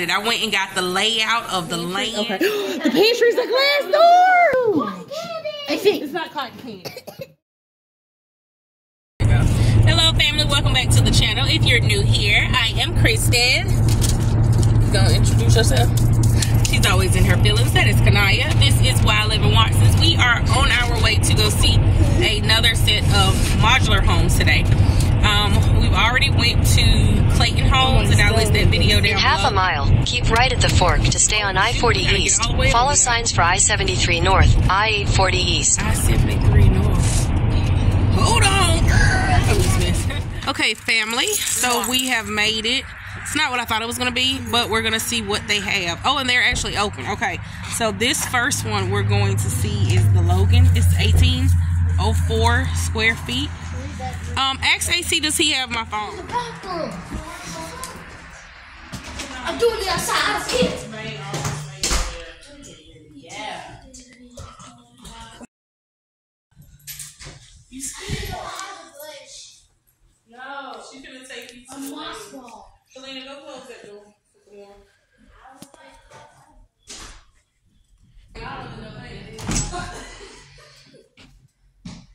it. I went and got the layout of the land. Okay. The pantry's a glass door. It's not cotton candy. Hello, family. Welcome back to the channel. If you're new here, I am Kristen. Gonna introduce yourself. She's always in her feelings. That is Kanaya. This is Wild Living Watson's. We are on our way to go see another set of modular homes today. We've already went to Clayton Homes, and I list that video down. In half a mile, keep right at the fork to stay on I-40 East. Follow signs for I-73 North, I-40 East. I-73 North. Hold on. Okay, family. So we have made it. It's not what I thought it was going to be, but we're going to see what they have. Oh, and they're actually open. Okay, so this first one we're going to see is the Logan. It's 1804 square feet. Ask AC, does he have my phone? I'm doing the outside. Yeah. You scared of the glitch? No, she's gonna take you to a moss ball. Selena, go close that door. I don't know that.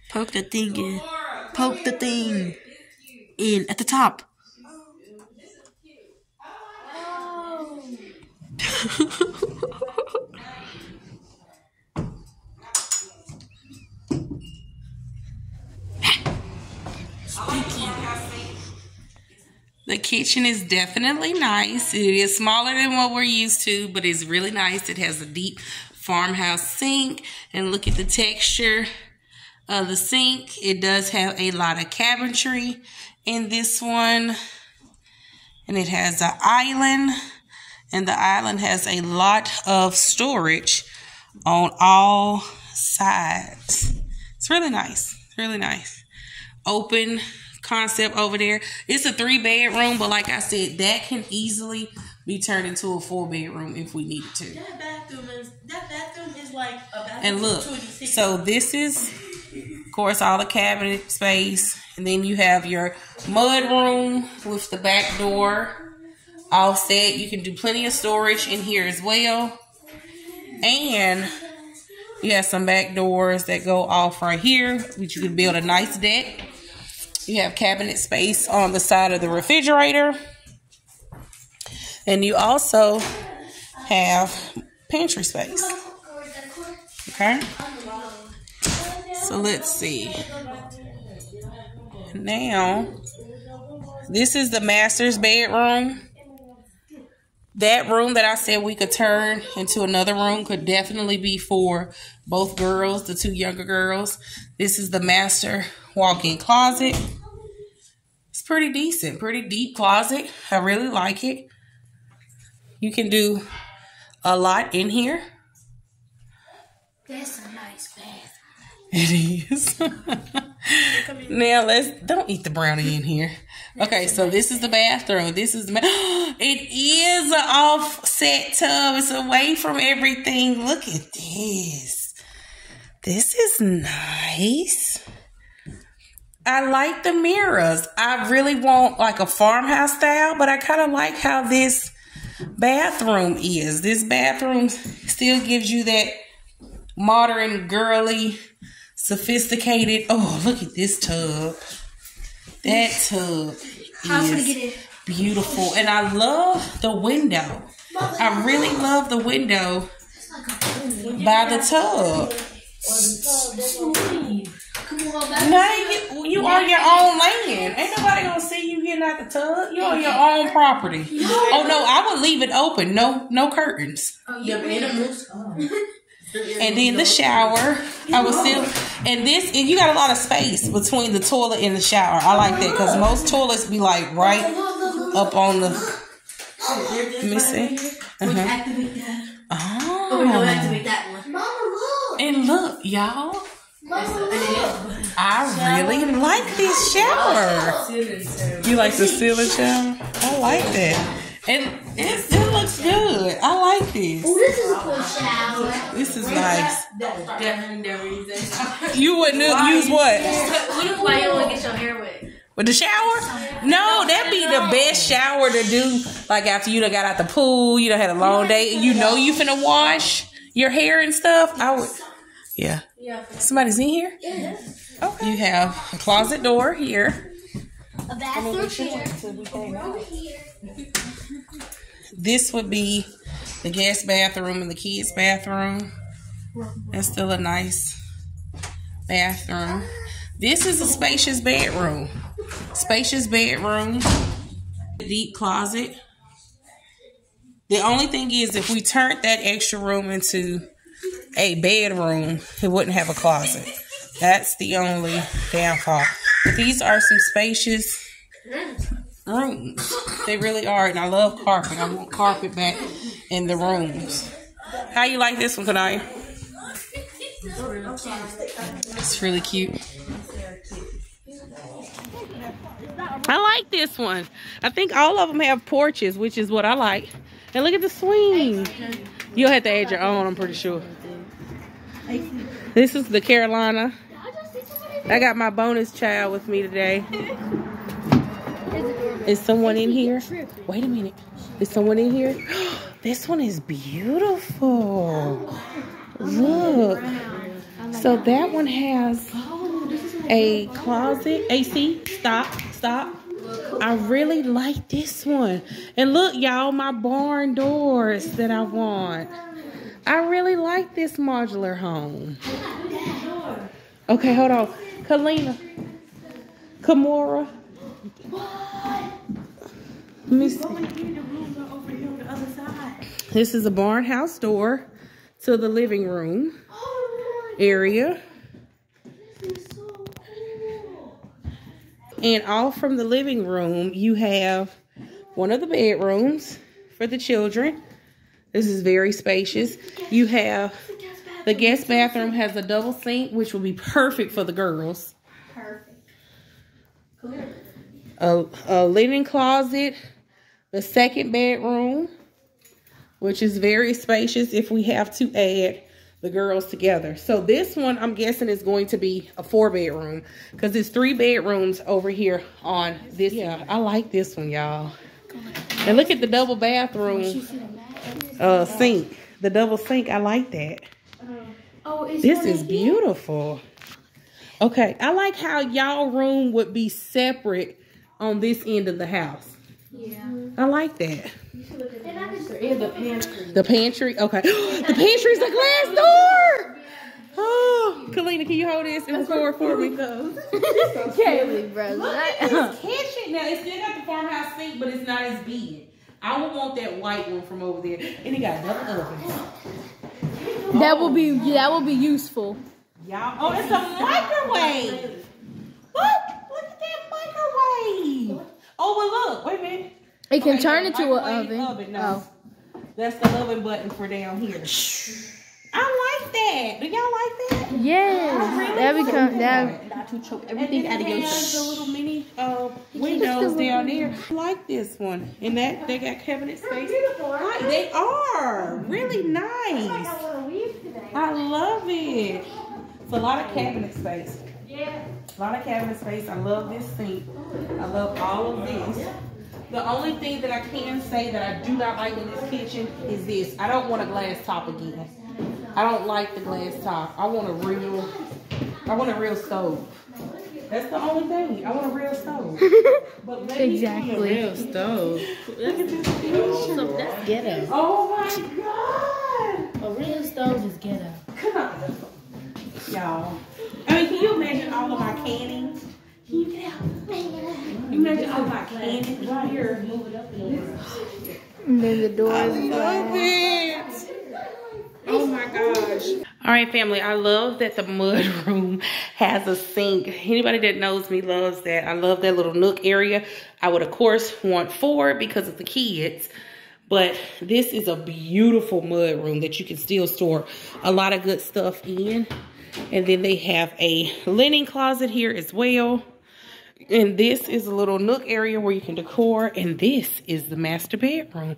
Poke the thing in. Poke the thing in at the top. Oh. The kitchen is definitely nice. It is smaller than what we're used to, but it's really nice. It has a deep farmhouse sink, and look at the texture of the sink. It does have a lot of cabinetry in this one, and it has an island, and the island has a lot of storage on all sides. It's really nice, really nice. Open concept over there. It's a 3-bedroom, but like I said, that can easily be turned into a 4-bedroom if we needed to. That bathroom is like a bathroom. And look, so this is, of course, all the cabinet space, and then you have your mud room with the back door all set. You can do plenty of storage in here as well, and you have some back doors that go off right here, which you can build a nice deck. You have cabinet space on the side of the refrigerator. And you also have pantry space. Okay. So let's see. Now, this is the master's bedroom. That room that I said we could turn into another room could definitely be for both girls, the two younger girls. This is the master walk-in closet. It's pretty decent, pretty deep closet. I really like it. You can do a lot in here. That's a nice bathroom. It is. Now don't eat the brownie in here. Okay, so this is the bathroom. This is it is an offset tub. It's away from everything. Look at this. This is nice. I like the mirrors. I really want like a farmhouse style, but I kind of like how this bathroom is. This bathroom still gives you that modern, girly, sophisticated. Oh, look at this tub. That tub is beautiful. And I love the window. I really love the window by the tub. Now you on your own land. Ain't nobody gonna see you getting out the tub. You on your own property. Oh no, I would leave it open. No curtains. And then the shower, I was still, and you got a lot of space between the toilet and the shower. I like that because most toilets be like right up on the. Let me see. Activate that one. Mama, look. And look, y'all. I really like this shower. You like the ceiling shower? I like that. And it looks good. I like this. Ooh, this is a cool shower. This is nice. You wouldn't use what? What if you want to get your hair wet? With the shower? No, that'd be the best shower to do. Like after you done got out the pool, you done had a long day, you know you finna wash your hair and stuff. I would, yeah. Somebody's in here? Okay. You have a closet door here. A bathroom here. This would be the guest bathroom and the kids bathroom. That's still a nice bathroom. This is a spacious bedroom. Spacious bedroom, deep closet. The only thing is, if we turned that extra room into a bedroom, it wouldn't have a closet. That's the only downfall. But these are some spacious rooms. They really are, and I love carpet. I want carpet back in the rooms. How you like this one, Kanaya? It's really cute. I like this one. I think all of them have porches, which is what I like. And look at the swing. You'll have to add your own, I'm pretty sure. This is the Carolina. I got my bonus child with me today. Is someone in here? Wait a minute. Is someone in here? This one is beautiful. Look. So that one has a closet. AC, stop. I really like this one. And look, y'all, my barn doors that I want. I really like this modular home. Okay, hold on. Kalina. Kamora. Let me see. This is a barn house door to the living room area. And all from the living room, you have one of the bedrooms for the children. This is very spacious. You have the guest bathroom has a double sink, which will be perfect for the girls. Perfect. A linen closet, the second bedroom, which is very spacious if we have to add the girls together. So this one, I'm guessing, is going to be a 4-bedroom because there's 3 bedrooms over here on this. Yeah, I like this one, y'all. And look at the double bathroom sink. The double sink, I like that. This is beautiful. Okay, I like how y'all room would be separate on this end of the house. Yeah. I like that. The pantry. Okay. The pantry's a glass door. Oh, Kalina, can you hold this and record for me? Kaylee, brother. Look at this kitchen. Now, it's still got the farmhouse sink, but it's not as big. I would want that white one from over there. And it got double oven. That will be useful. Y'all. Oh, it's a microwave. Look at that microwave. Oh, well, look. Wait a minute. It can turn into an oven. No. Oh. That's the oven button for down here. I like that. Do y'all like that? Yes. Really that not to choke everything out of your the little mini windows down there. I like this one. And that they got cabinet space. Beautiful, right? They are really nice. I love it. It's a lot of cabinet space. Yeah. A lot of cabinet space. I love this sink. I love all of this. The only thing that I can say that I do not like in this kitchen is this. I don't want a glass top again. I don't like the glass top. I want a real stove. That's the only thing. I want a real stove. But let exactly. Me a real stove. Look at this picture. So that's ghetto. Oh my God. A real stove is ghetto. Come on, y'all. I mean, can you imagine all of my canning? Can you get out? You imagine all my candy right here. Move it up and then the door is open. Oh my gosh. All right, family. I love that the mud room has a sink. Anybody that knows me loves that. I love that little nook area. I would, of course, want 4 because of the kids. But this is a beautiful mud room that you can still store a lot of good stuff in. And then they have a linen closet here as well. And this is a little nook area where you can decor. And this is the master bedroom.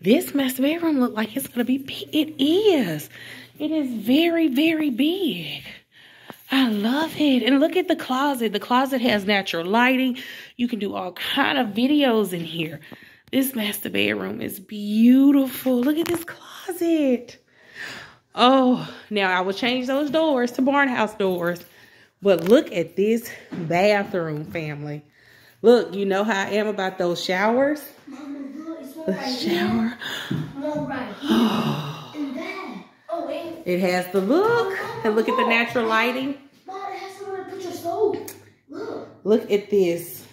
This master bedroom looks like it's going to be big. It is. It is very, very big. I love it. And look at the closet. The closet has natural lighting. You can do all kind of videos in here. This master bedroom is beautiful. Look at this closet. Oh, now I will change those doors to barn house doors. But look at this bathroom, family. Look, you know how I am about those showers. The shower. It has the look. And look at the natural lighting. Look at this.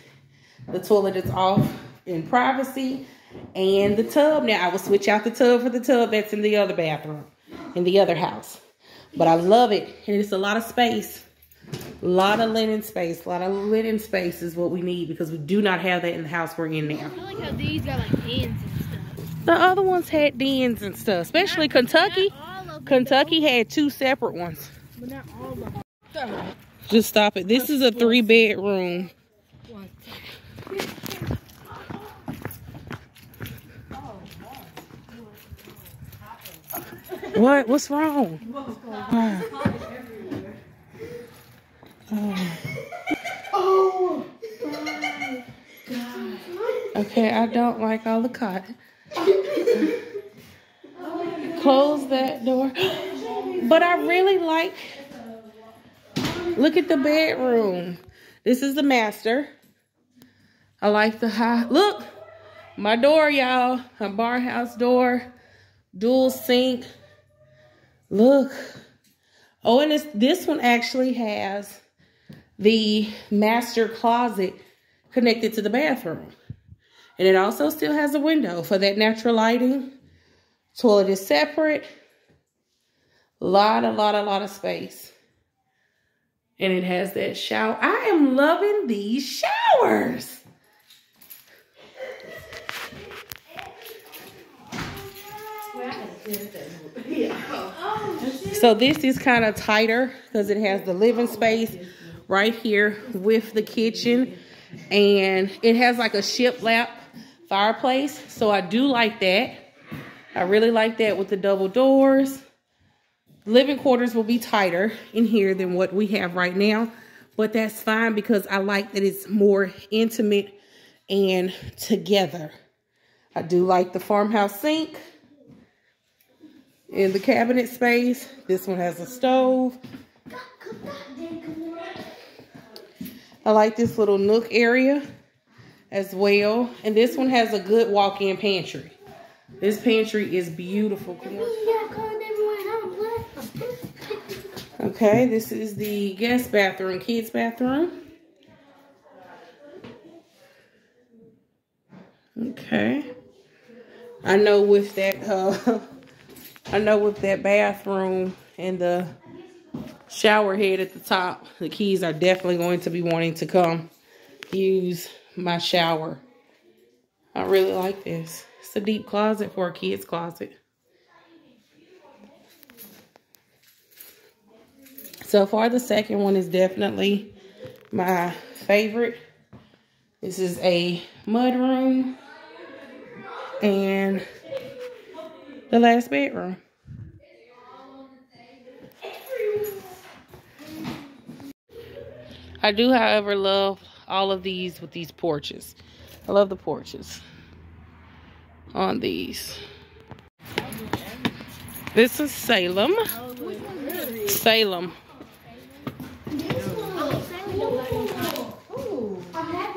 The toilet is off in privacy. And the tub. Now, I will switch out the tub for the tub that's in the other bathroom, in the other house. But I love it. And it's a lot of space. A lot of linen space. A lot of linen space is what we need because we do not have that in the house we're in now. I like how these got like dens and stuff. The other ones had dens and stuff, especially Kentucky. Kentucky had two separate ones. But not all of them. Just stop it. This is a 3-bedroom. What? What's wrong? Oh my God. Okay, I don't like all the cotton. Close that door. But I really like, look at the bedroom. This is the master. I like the high, look, my door, y'all. A barn house door, dual sink. Look. Oh, and this one actually has the master closet connected to the bathroom. And it also still has a window for that natural lighting. Toilet is separate. A lot of space. And it has that shower. I am loving these showers. So this is kind of tighter because it has the living space right here with the kitchen. And it has like a shiplap fireplace. So I do like that. I really like that with the double doors. Living quarters will be tighter in here than what we have right now. But that's fine because I like that it's more intimate and together. I do like the farmhouse sink and the cabinet space. This one has a stove. I like this little nook area as well. And this one has a good walk-in pantry. This pantry is beautiful. Okay, this is the guest bathroom, kids bathroom. Okay. I know with that bathroom and the shower head at the top, the kids are definitely going to be wanting to come use my shower. I really like this. It's a deep closet for a kid's closet. So far, the second one is definitely my favorite. This is a mudroom and the last bedroom. I do, however, love all of these with these porches. I love the porches on these. This is Salem. Salem. I'm happy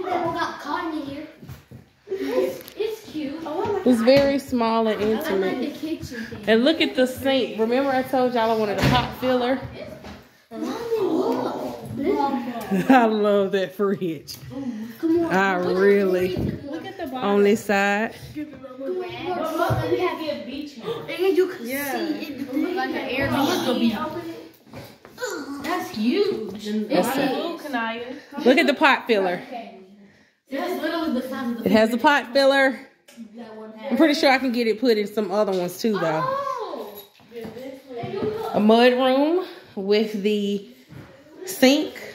that we got cotton in here. It's cute. It's very small and intimate. And look at the sink. Remember I told y'all I wanted a pot filler? I love that fridge. Come on. I really. Look at the bottom. On this side. We have a beach. And you can see it. Like an Airbnb. That's huge. That's look at the pot filler. It has a pot filler. I'm pretty sure I can get it put in some other ones too, though. A mud room with the sink.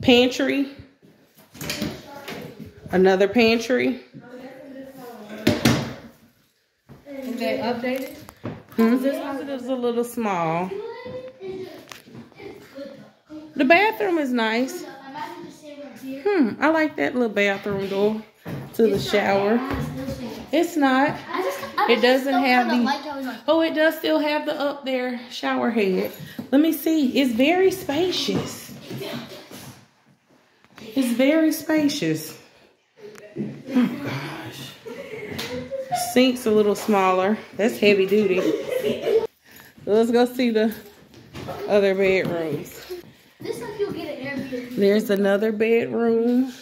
Pantry, another pantry. Is that updated? Hmm? This one is a little small. The bathroom is nice. I like that little bathroom door to the shower. It's not. It doesn't have the... Oh, it does still have the up there shower head. Let me see. It's very spacious. It's very spacious. Oh, gosh. Sink's a little smaller. That's heavy duty. Let's go see the other bedrooms. There's another bedroom.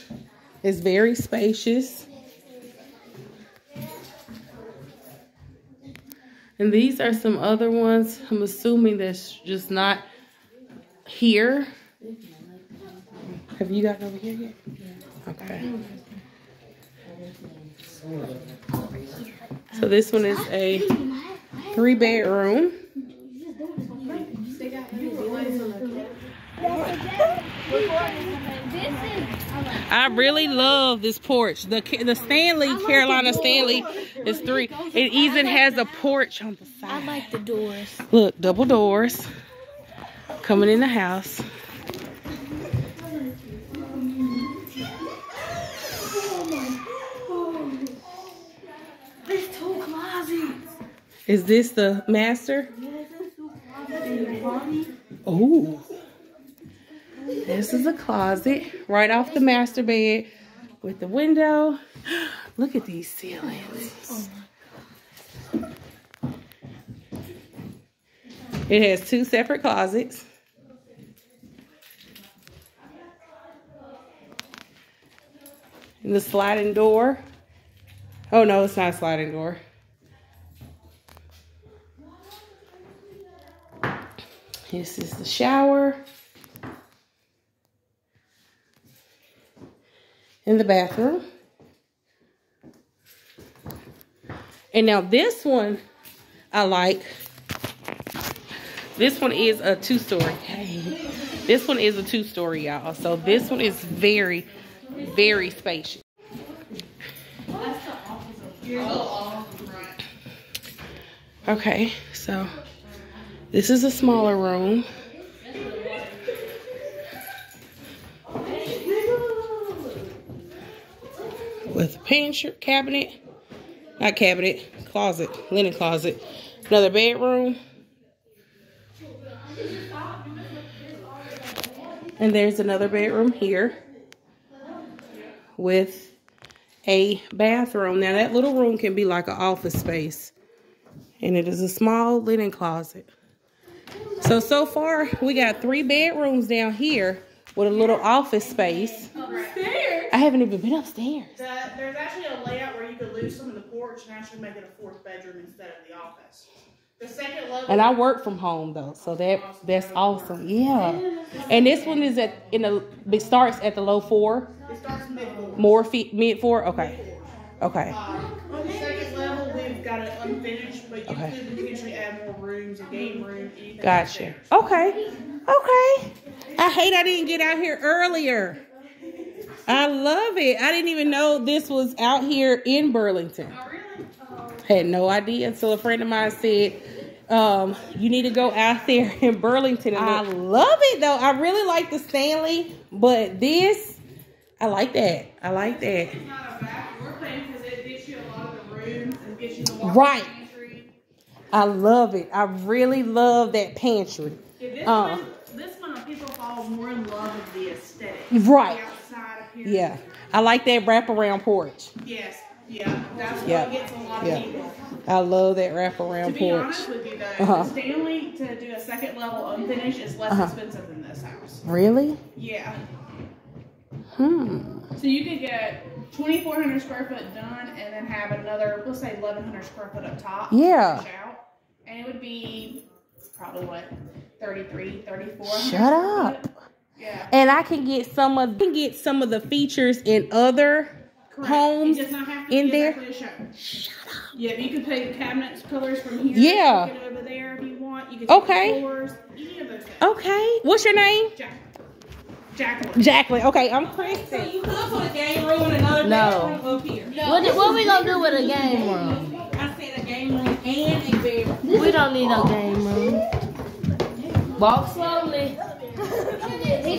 It's very spacious. And these are some other ones. I'm assuming that's just not here. Have you gotten over here yet? Okay. So this one is a 3-bedroom. I really love this porch. The Stanley, Carolina Stanley, is 3. It even has a porch on the side. I like the doors. Look, double doors coming in the house. There's 2 closets. Is this the master? Oh. This is a closet right off the master bed with the window. Look at these ceilings. It has 2 separate closets. And the sliding door. Oh no, it's not a sliding door. This is the shower. In the bathroom. And now this one I like. This one is a 2-story. This one is a 2-story, y'all. So this one is very, very spacious. Okay, so this is a smaller room. With a pantry cabinet, not cabinet, closet, linen closet. Another bedroom. And there's another bedroom here with a bathroom. Now that little room can be like an office space. And it is a small linen closet. So far we got 3 bedrooms down here with a little office space. I haven't even been upstairs. There's actually a layout where you could lose some of the porch and actually make it a 4th bedroom instead of the office. The second level. And I work from home though, so that's awesome. Yeah. And this one is it starts at the low 4. It starts mid 4. Mid 4. Okay. Okay. On the second level, we've got it unfinished, but you could potentially add more rooms, a game room. Gotcha. Okay. Okay. I hate I didn't get out here earlier. I love it. I didn't even know this was out here in Burlington. Oh, really? Oh. Had no idea until a friend of mine said, you need to go out there in Burlington. And I love it, though. I really like the Stanley, but this, I like that. I like that. It's not a backward plan because it gets you a lot of the rooms and gets you the walk-in pantry. I love it. I really love that pantry. Yeah, this one, people fall more in love with the aesthetic. Right. Yeah, I like that wraparound porch. Yes, yeah, that's what gets a lot of people. I love that wraparound porch. To be honest with you, though, Stanley to do a 2nd level unfinished is less expensive than this house. Really? Yeah. So you could get 2,400 square foot done, and then have another, let's say, 1,100 square foot up top. Yeah. And it would be probably what 33, 34. Shut up. Yeah. And I can get some of the features in other homes in there. Shut up. Yeah, you can put cabinets, colors from here. Yeah. You can get it over there if you want. You can take doors, any of those things. Okay. What's your name? Jacqueline. Jacqueline. Okay, I'm Chris. So you could put a game room in another bedroom up here. No. What are we gonna do with a game room? I said a game room and a bedroom. We don't need no game room. Walk slowly. He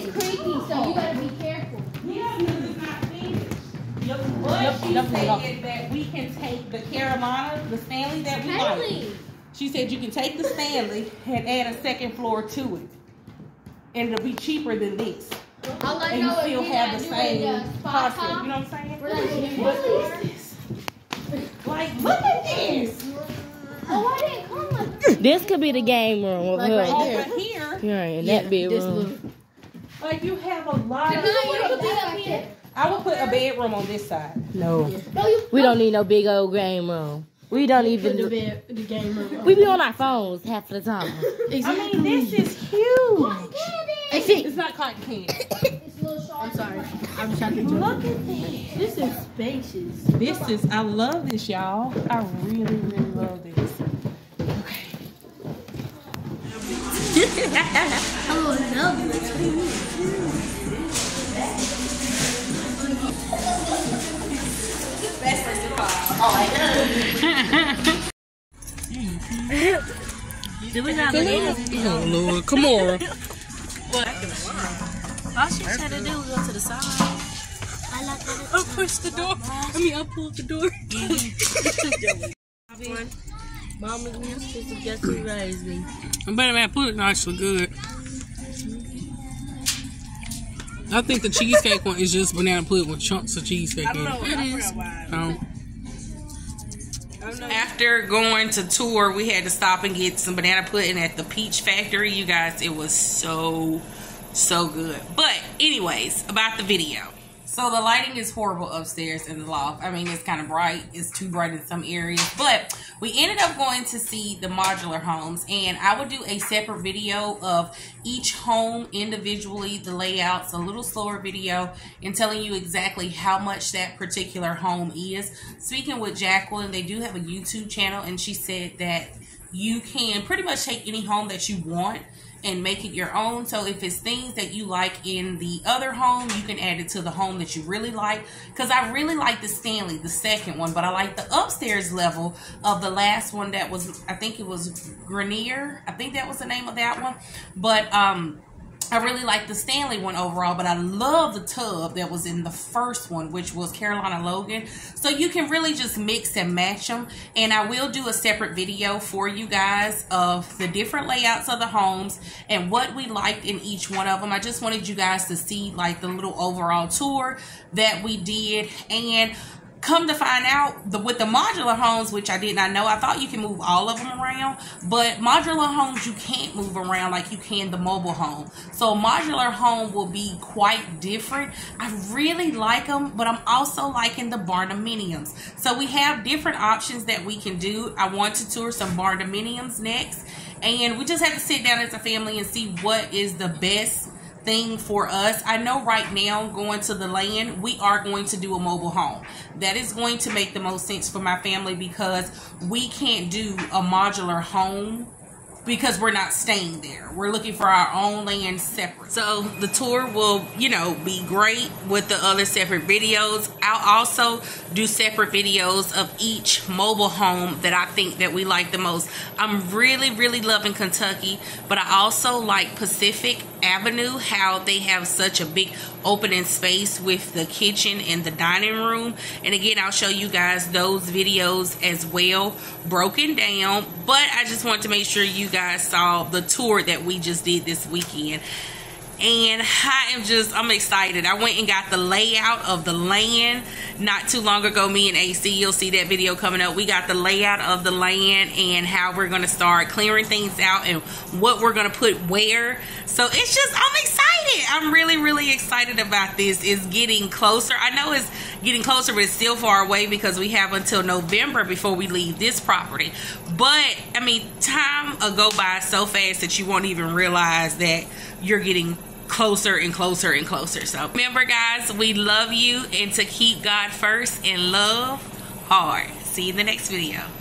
She said that we can take the Carolina, the Stanley that we like. She said you can take the Stanley and add a second floor to it. And it'll be cheaper than this. All I know is you still have the same concept. You know what I'm saying? What is this? Like, look at this. Oh, I didn't come like this. This could be the game room over here. Over here. In that big room. Like, you have a lot of... I would put a bedroom on this side. No. We don't need no big old game room. We don't even... The game room. We be on our phones half the time. I mean, this is huge. It's not cotton candy. It's a little short. I'm sorry. I'm trying to look at this. This is spacious. This is... I love this, y'all. I really, really love this. Okay. I love this. That's like the car. Oh, I love it. Did we not leave? Oh, Lord. Come on. What? All she had to do was go to the side. I pushed the door. I mean, I pulled the door. Mama's mistress just raised me. I better have put it actually good. I think the cheesecake one is just banana pudding with chunks of cheesecake in it. It is. After going to tour, we had to stop and get some banana pudding at the Peach Factory. You guys, it was so good. But anyways, about the video. So the lighting is horrible upstairs in the loft. I mean, it's kind of bright. It's too bright in some areas. But we ended up going to see the modular homes. And I would do a separate video of each home individually, the layouts, a little slower video, and telling you exactly how much that particular home is. Speaking with Jacqueline, they do have a YouTube channel. And she said that you can pretty much take any home that you want and make it your own. So if it's things that you like in the other home, you can add it to the home that you really like. Because I really like the Stanley, the second one, but I like the upstairs level of the last one that was, I think it was Grenier. I think that was the name of that one. But I really like the Stanley one overall, but I love the tub that was in the first one, which was Carolina Logan. So you can really just mix and match them. And I will do a separate video for you guys of the different layouts of the homes and what we liked in each one of them. I just wanted you guys to see like the little overall tour that we did. And come to find out, with the modular homes, which I did not know, I thought you can move all of them around, but modular homes you can't move around like you can the mobile home. So modular home will be quite different. I really like them, but I'm also liking the barndominiums. So we have different options that we can do. I want to tour some barndominiums next, and we just have to sit down as a family and see what is the best thing for us. I know right now, going to the land, we are going to do a mobile home. That is going to make the most sense for my family, because we can't do a modular home because we're not staying there. We're looking for our own land separate. So the tour will, you know, be great with the other separate videos. I'll also do separate videos of each mobile home that I think that we like the most. I'm really, really loving Kentucky, but I also like Pacific Avenue, how they have such a big opening space with the kitchen and the dining room. And again, I'll show you guys those videos as well, broken down. But I just want to make sure you guys saw the tour that we just did this weekend. And I'm excited. I went and got the layout of the land not too long ago. Me and AC, you'll see that video coming up. We got the layout of the land and how we're going to start clearing things out and what we're going to put where. So it's just, I'm excited. I'm really, really excited about this. It's getting closer. I know it's getting closer, but it's still far away because we have until November before we leave this property. But, I mean, time will go by so fast that you won't even realize that you're getting closer and closer and closer. So remember, guys, we love you, and to keep God first and love hard. See you in the next video.